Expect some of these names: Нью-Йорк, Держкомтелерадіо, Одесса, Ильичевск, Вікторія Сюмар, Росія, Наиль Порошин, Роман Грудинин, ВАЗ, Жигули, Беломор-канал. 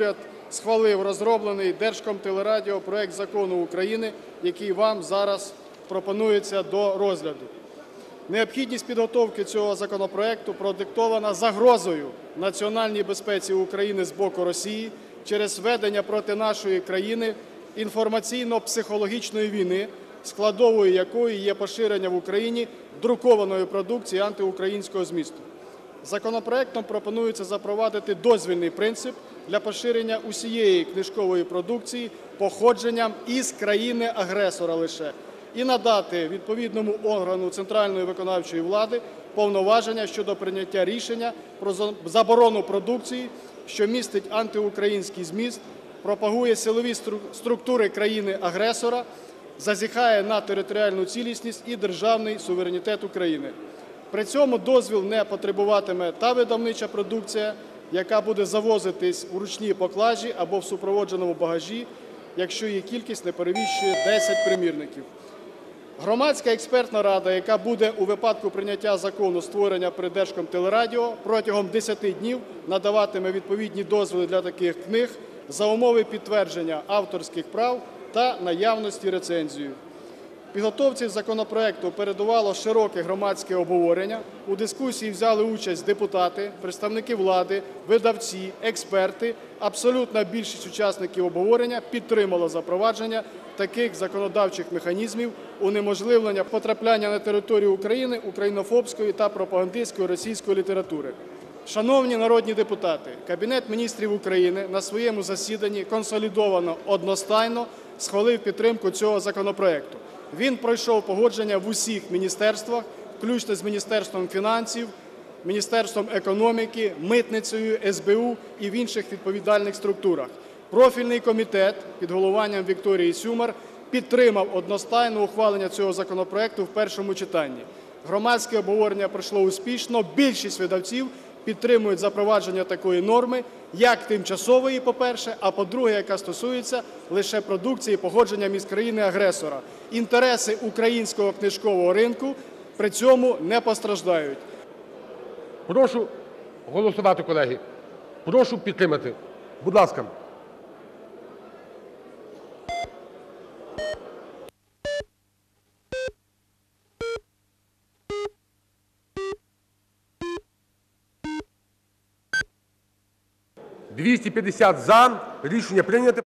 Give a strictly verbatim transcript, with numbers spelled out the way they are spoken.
уряд схвалив розроблений Держкомтелерадіо проект закону України, який вам зараз пропонується до розгляду. Необхідність підготовки цього законопроекту продиктована загрозою національній безпеці України з боку Росії через ведення проти нашої країни інформаційно-психологічної війни, складовою якої є поширення в Україні друкованої продукції антиукраїнського змісту. Законопроектом пропонується запровадити дозвільний принцип для поширення усієї книжкової продукції походженням із країни-агресора лише і надати відповідному органу центральної виконавчої влади повноваження щодо прийняття рішення про заборону продукції, що містить антиукраїнський зміст, пропагує силові структури країни-агресора, зазіхає на територіальну цілісність і державний суверенітет України. При цьому дозвіл не потребуватиме та видавнича продукція, яка буде завозитись у ручній поклажі або в супроводженому багажі, якщо її кількість не перевищує десять примірників. Громадська експертна рада, яка буде у випадку прийняття закону створення при Держкомтелерадіо, протягом десяти днів надаватиме відповідні дозволи для таких книг за умови підтвердження авторських прав та наявності рецензії. Підготовці законопроекту передувало широке громадське обговорення. У дискусії взяли участь депутати, представники влади, видавці, експерти. Абсолютна більшість учасників обговорення підтримала запровадження таких законодавчих механізмів унеможливлення потрапляння на територію України українофобської та пропагандистської російської літератури. Шановні народні депутати, Кабінет міністрів України на своєму засіданні консолідовано одностайно схвалив підтримку цього законопроекту. Він пройшов погодження в усіх міністерствах, включно з Міністерством фінансів, Міністерством економіки, митницею, ес бе у і в інших відповідальних структурах. Профільний комітет під головуванням Вікторії Сюмар підтримав одностайно ухвалення цього законопроекту в першому читанні. Громадське обговорення пройшло успішно, більшість видавців підтримують запровадження такої норми, як тимчасової, по-перше, а по-друге, яка стосується лише продукції походження із країни-агресора. Інтереси українського книжкового ринку при цьому не постраждають. Прошу голосувати, колеги. Прошу підтримати. Будь ласка. двісті п'ятдесят за. Рішення прийнято.